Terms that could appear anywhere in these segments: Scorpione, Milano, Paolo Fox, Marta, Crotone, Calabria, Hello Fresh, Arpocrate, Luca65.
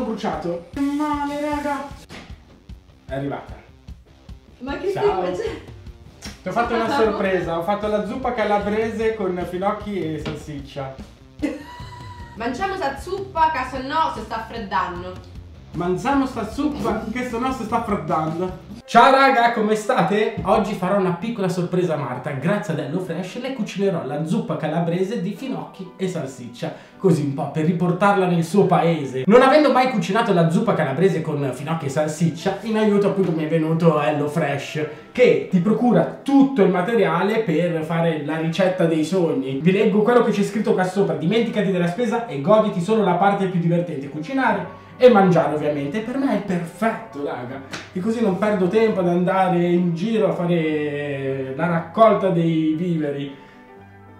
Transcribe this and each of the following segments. sono bruciato. Che male, raga. È arrivata. Ma che stai? Ti ho fatto una sorpresa, ho fatto la zuppa calabrese con finocchi e salsiccia. Mangiamo sta zuppa che se no si sta freddando. Mangiamo sta zuppa che se no si sta freddando. Ciao raga, come state? Oggi farò una piccola sorpresa a Marta. Grazie ad Hello Fresh le cucinerò la zuppa calabrese di finocchi e salsiccia, così un po' per riportarla nel suo paese. Non avendo mai cucinato la zuppa calabrese con finocchi e salsiccia, in aiuto appunto mi è venuto Hello Fresh, che ti procura tutto il materiale per fare la ricetta dei sogni. Vi leggo quello che c'è scritto qua sopra: dimenticati della spesa e goditi solo la parte più divertente, cucinare e mangiare ovviamente. Per me è perfetto raga, e così non perdo tempo ad andare in giro a fare la raccolta dei viveri,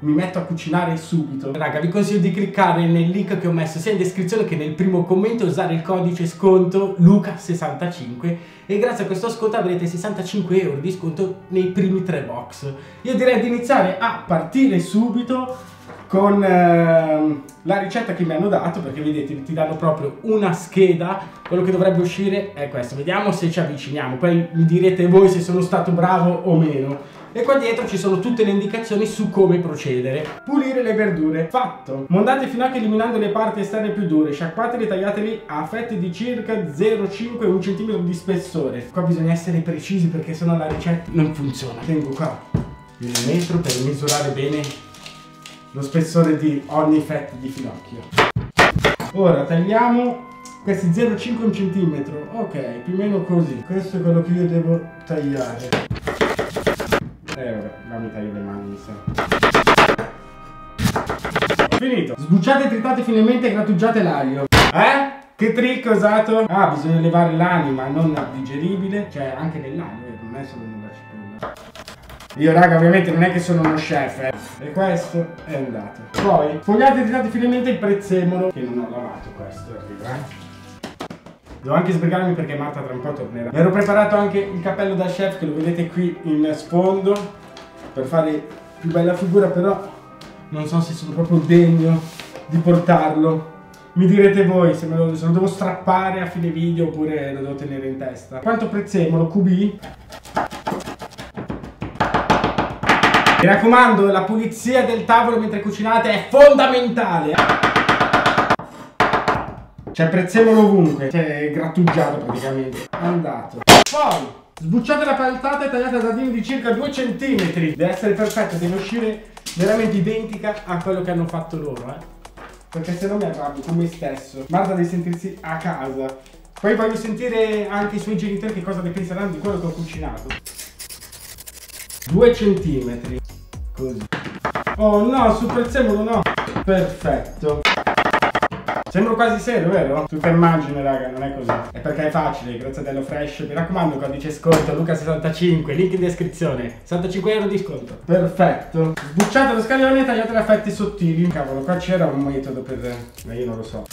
mi metto a cucinare subito. Raga, vi consiglio di cliccare nel link che ho messo sia in descrizione che nel primo commento e usare il codice sconto Luca65, e grazie a questo sconto avrete 65 euro di sconto nei primi 3 box. Io direi di iniziare a partire subito con la ricetta che mi hanno dato, perché vedete ti danno proprio una scheda. Quello che dovrebbe uscire è questo, vediamo se ci avviciniamo, poi mi direte voi se sono stato bravo o meno. E qua dietro ci sono tutte le indicazioni su come procedere. Pulire le verdure, fatto. Mondate i finocchi eliminando le parti esterne più dure, sciacquateli e tagliateli a fette di circa 0,5-1 cm di spessore. Qua bisogna essere precisi perché sennò la ricetta non funziona. Tengo qua il metro per misurare bene lo spessore di ogni fetta di finocchio. Ora tagliamo questi 0,5 cm, ok, più o meno così. Questo è quello che io devo tagliare. Ora mi taglio le mani, mi sa. Finito. Sbucciate, tritate finemente e grattugiate l'aglio. Che trick ho usato? Ah, bisogna levare l'anima non digeribile, cioè anche nell'aglio, non è solo nella cipolla. Io raga ovviamente non è che sono uno chef, E questo è andato. Poi sfogliate e tirate finemente il prezzemolo, che non ho lavato, questo arriva, Devo anche sbrigarmi perché Marta tra un po' tornerà. Mi ero preparato anche il cappello da chef, che lo vedete qui in sfondo, per fare più bella figura, però non so se sono proprio degno di portarlo. Mi direte voi se, se lo devo strappare a fine video oppure lo devo tenere in testa. Quanto prezzemolo, cubi. Mi raccomando, la pulizia del tavolo mentre cucinate è fondamentale. C'è prezzemolo ovunque, c'è grattugiato praticamente. Andato. Poi sbucciate la patata e tagliate a dadini di circa 2 cm. Deve essere perfetto, deve uscire veramente identica a quello che hanno fatto loro, perché se no mi arrabbio con me stesso. Marta deve sentirsi a casa. Poi voglio sentire anche i suoi genitori che cosa ne penseranno di quello che ho cucinato. 2 cm. Così. Oh no, sul prezzemolo no. Perfetto. Sembro quasi serio, vero? Tutta immagine, raga, non è così. È perché è facile, grazie ad Hello Fresh. Mi raccomando, codice sconto Luca65, link in descrizione. 65 euro di sconto. Perfetto. Sbucciate lo scaglione e tagliate le fette sottili. Cavolo, qua c'era un metodo per... ma io non lo so.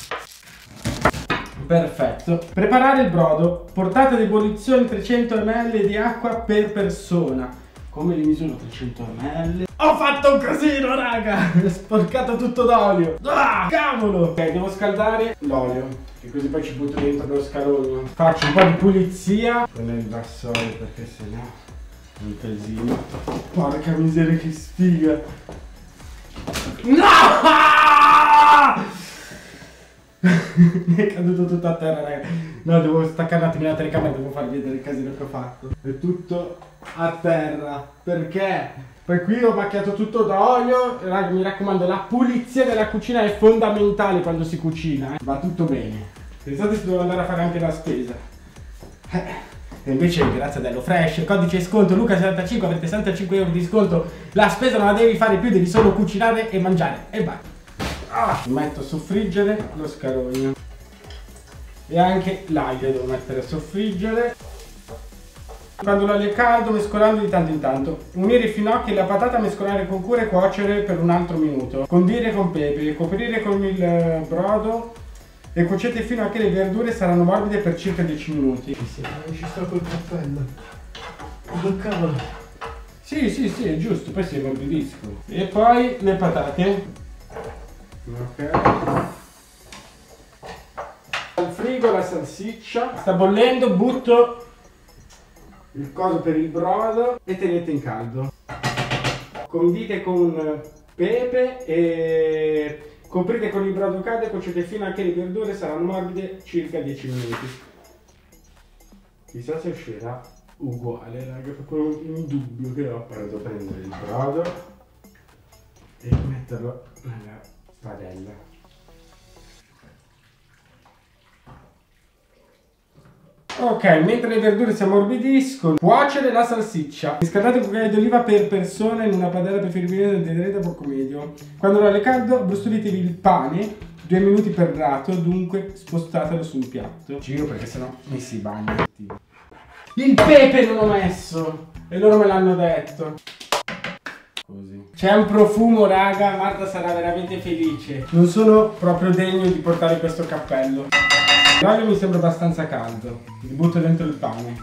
Perfetto. Preparare il brodo. Portate ad ebollizione 300 ml di acqua per persona. Come li misuro 300 ml? Ho fatto un casino, raga! Ho sporcato tutto d'olio! Ah, cavolo! Ok, devo scaldare l'olio, che così poi ci butto dentro lo scarollo. Faccio un po' di pulizia con il vassoio, perché sennò è un casino. Porca miseria, che sfiga! No! Mi è caduto tutto a terra, raga. No, devo staccare un attimo la telecamera e devo farvi vedere il casino che ho fatto. È tutto a terra, perché poi qui ho macchiato tutto d'olio. Raga, mi raccomando, la pulizia della cucina è fondamentale quando si cucina, va tutto bene. Pensate se devo andare a fare anche la spesa, e invece grazie ad Hello Fresh, codice sconto Luca65, avete 65 euro di sconto. La spesa non la devi fare più, devi solo cucinare e mangiare e basta. Metto a soffriggere lo scarogno e anche l'aglio devo mettere a soffriggere. Quando l'olio è caldo, mescolando di tanto in tanto. Unire i finocchi e la patata, mescolare con cura e cuocere per un altro minuto. Condire con pepe, coprire con il brodo e cuocete fino a che le verdure saranno morbide per circa 10 minuti. Ci sto col cappello. Che cavolo? Sì, è giusto, poi si ammorbidiscono. E poi le patate. Ok. frigo la salsiccia. Sta bollendo, butto il coso per il brodo e tenete in caldo. Condite con pepe e coprite con il brodo caldo e cuocete fino a che le verdure saranno morbide circa 10 minuti. Chissà se uscirà uguale, raga, è proprio un dubbio che ho. Vado a prendere il brodo e metterlo nella padella. Ok, mentre le verdure si ammorbidiscono, cuocere la salsiccia. Riscaldate un cucchiaio d'oliva per persona in una padella preferibilmente del dedrete a poco medio. Quando l'olio è caldo, brustolitevi il pane, 2 minuti per lato, dunque spostatelo sul piatto. Giro perché sennò mi si bagna. Il pepe non l'ho messo e loro me l'hanno detto. Così. C'è un profumo, raga, Marta sarà veramente felice. Non sono proprio degno di portare questo cappello. L'olio mi sembra abbastanza caldo, li butto dentro il pane.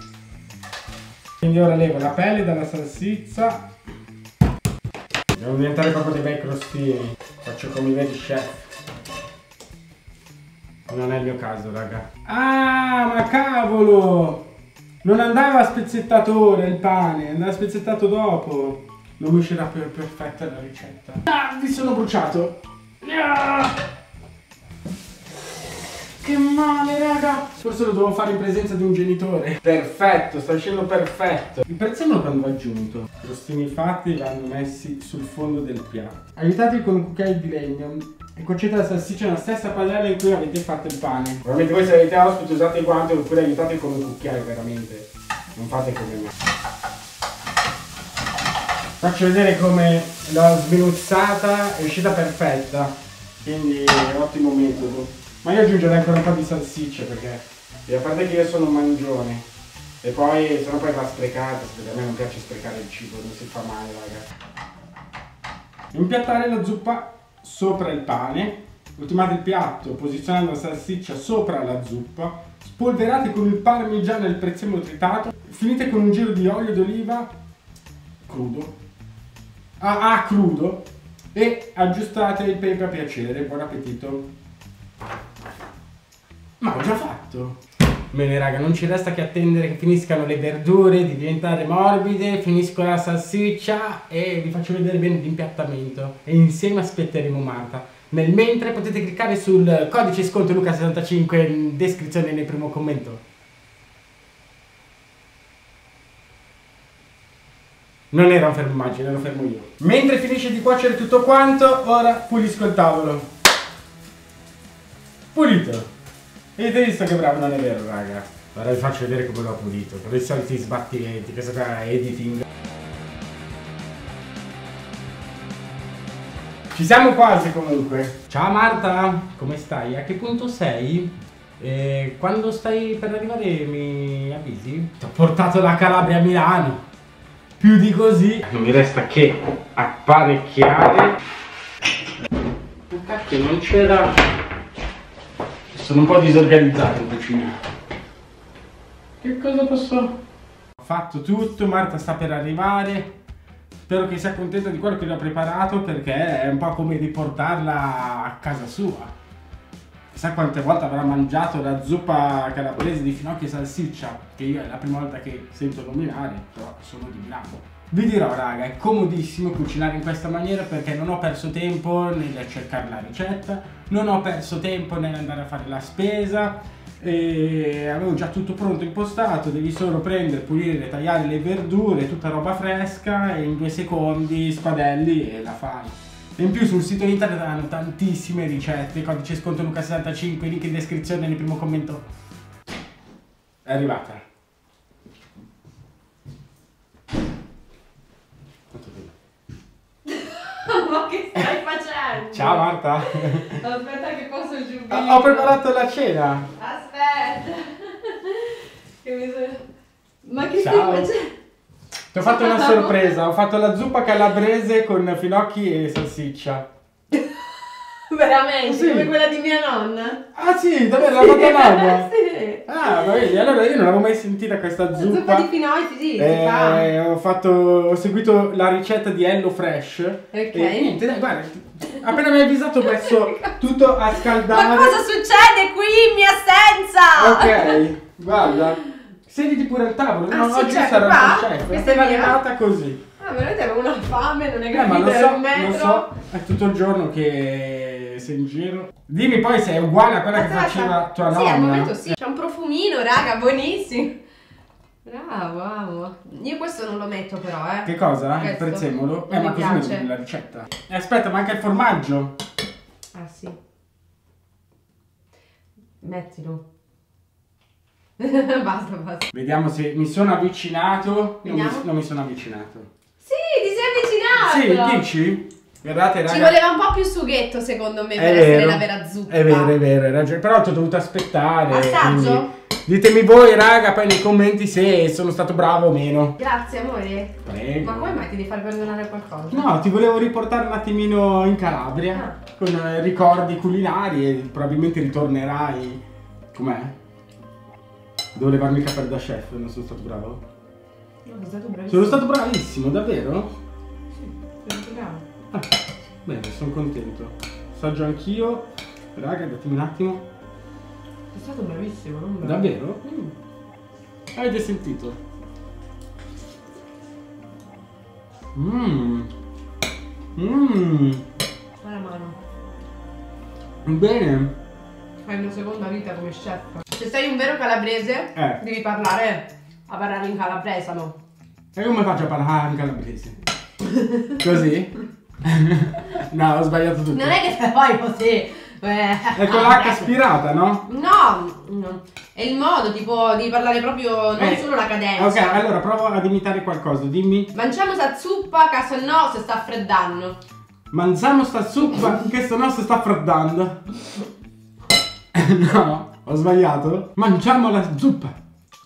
Quindi ora levo la pelle dalla salsiccia. Devo diventare proprio dei bei crostini. Faccio come i veri chef. Non è il mio caso, raga. Ah, ma cavolo! Non andava spezzettato ora il pane, andava spezzettato dopo. Non mi uscirà più perfetta la ricetta. Ah, mi sono bruciato! Ah! Che male, raga! Forse lo dovevo fare in presenza di un genitore. Perfetto, sta uscendo perfetto. Il prezzemolo quando va aggiunto. I crostini fatti vanno messi sul fondo del piatto. Aiutateli con un cucchiaio di legno e cuocete la salsiccia nella stessa padella in cui avete fatto il pane. Probabilmente voi se avete ospiti usate i guanti oppure aiutate con un cucchiaio, veramente. Non fate come me. Faccio vedere come l'ho sminuzzata, è uscita perfetta. Quindi è un ottimo metodo. Ma io aggiungerei ancora un po' di salsiccia perché, a parte che io sono un mangione, e poi, se no poi va sprecata, perché a me non piace sprecare il cibo, non si fa male, raga. Impiattare la zuppa sopra il pane, ultimate il piatto posizionando la salsiccia sopra la zuppa, spolverate con il parmigiano e il prezzemolo tritato, finite con un giro di olio d'oliva crudo, crudo, e aggiustate il pepe a piacere, buon appetito. Ma ho già fatto! Bene, raga, non ci resta che attendere che finiscano le verdure di diventare morbide, finisco la salsiccia e vi faccio vedere bene l'impiattamento. E insieme aspetteremo Marta. Nel mentre potete cliccare sul codice sconto Luca65 in descrizione e nel primo commento. Non era un fermo immagine, lo fermo io. Mentre finisce di cuocere tutto quanto, ora pulisco il tavolo. Pulito! Avete visto che bravo, non è vero, raga. Ora vi faccio vedere come l'ho pulito, con i soliti sbattimenti, questo qua è editing. Ci siamo quasi comunque. Ciao Marta, come stai? A che punto sei? Quando stai per arrivare mi avvisi? Ti ho portato la Calabria a Milano. Più di così non mi resta che apparecchiare. Cacchio, non c'era... Sono un po' disorganizzato in cucina. Che cosa posso? Ho fatto tutto, Marta sta per arrivare. Spero che sia contenta di quello che le ho preparato perché è un po' come riportarla a casa sua. Chissà quante volte avrà mangiato la zuppa calabrese di finocchio e salsiccia, che io è la prima volta che sento nominare, però sono di Milano. Vi dirò, raga, è comodissimo cucinare in questa maniera perché non ho perso tempo nel cercare la ricetta, non ho perso tempo nell'andare a fare la spesa, e avevo già tutto pronto impostato, devi solo prendere, pulire, tagliare le verdure, tutta roba fresca e in 2 secondi spadelli e la fai. E in più sul sito internet hanno tantissime ricette, codice sconto Luca65, link in descrizione e nel primo commento. È arrivata. Ma che stai facendo? Ciao Marta! Aspetta che posso giungere. Ho preparato la cena! Aspetta! Che mi sono... Ma che stai facendo? Ti ho fatto una sorpresa, ho fatto la zuppa calabrese con finocchi e salsiccia. Veramente, come quella di mia nonna. Ah sì, davvero, la fatta l'agua? Sì. Ah, va bene, allora io non l'avevo mai sentita questa zuppa. Zuppa di finocchi, sì, si fa. Ho seguito la ricetta di Hello Fresh. Ok. E niente, dai, guarda, appena mi hai avvisato ho messo tutto a scaldare. Ma cosa succede qui in mia assenza? Ok, guarda, sediti pure al tavolo, ah, no, oggi sarà un chef. Questa è arrivata così. Ah, veramente avevo una fame, non è capito, lo so, è tutto il giorno che sei in giro. Dimmi poi se è uguale a quella che faceva tua nonna. Sì, al momento sì, c'è un profumino, raga, buonissimo. Bravo. Io questo non lo metto però, eh. Che cosa? Il prezzemolo? Ma così mi viene la ricetta. E aspetta, manca il formaggio. Ah, sì. Mettilo. basta. Vediamo se mi sono avvicinato. Non mi sono avvicinato. Sì, ti sei avvicinato! Sì, dici? Guardate, raga. Ci voleva un po' più sughetto, secondo me, per essere la vera zuppa. È vero, hai ragione. Però ti ho dovuto aspettare. Assaggio? Ditemi voi, raga, poi nei commenti se sono stato bravo o meno. Grazie, amore. Prego. Ma come mai ti devi far perdonare qualcosa? No, ti volevo riportare un attimino in Calabria. Ah. Con ricordi culinari e probabilmente ritornerai. Com'è? Devo levarmi il cappello da chef, non sono stato bravo. No, sono stato bravissimo. Sono stato bravissimo, davvero? Sì, sono stato bravo. Ah, bene, sono contento. Assaggio anch'io. Raga, datemi un attimo. Sono stato bravissimo, non bravo. Davvero? Mm. Avete sentito? Alla mano. Bene. Hai una seconda vita come chef. Se sei un vero calabrese, devi parlare in calabrese, no? E come faccio a parlare in calabrese? Così? No, ho sbagliato tutto. Non è che poi così. È con l'H aspirata, no? No, è il modo, tipo, di parlare proprio, non solo la cadenza. Ok, allora provo ad imitare qualcosa, dimmi. Mangiamo sta zuppa, che se no se sta freddando. Mangiamo sta zuppa, che se no se sta freddando. No. Ho sbagliato? Mangiamo la zuppa!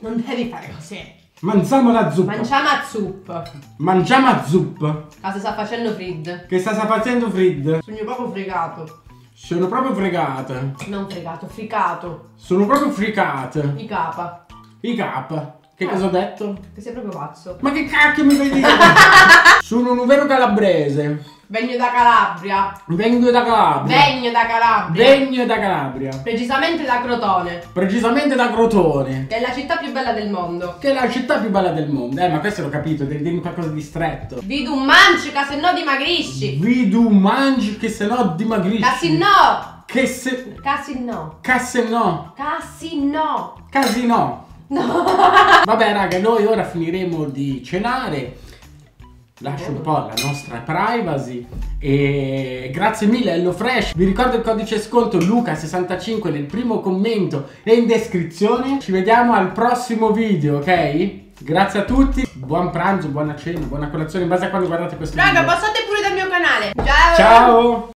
Non devi fare così! Mangiamo la zuppa! Mangiamo la zuppa! Mangiamo la zuppa! Cosa sta facendo Frid? Che sta facendo Frid? Sono proprio fregato! Sono proprio fregata! Non fregato, fricato! Sono proprio fricata! I capa! I capa! Che cosa ho detto? Che sei proprio pazzo! Ma che cacchio mi vedi? Sono un vero calabrese! Vengo da Calabria. Vengo da Calabria. Vengo da Calabria. Vengo da Calabria. Precisamente da Crotone. Precisamente da Crotone. Che è la città più bella del mondo. Che è la città più bella del mondo. Ma questo l'ho capito, devi dirmi qualcosa di stretto. Vidu mangi che se no dimagrisci. Vidu mangi che se no dimagrisci. Casino. Che se... Casino. Casino. Casino. Casino. No. Vabbè raga, noi ora finiremo di cenare. Lascio un po' la nostra privacy e grazie mille Hello Fresh. Vi ricordo il codice sconto Luca65 nel primo commento e in descrizione. Ci vediamo al prossimo video, ok? Grazie a tutti, buon pranzo, buona cena, buona colazione in base a quando guardate questo video. Raga, passate pure dal mio canale. Ciao! Ciao!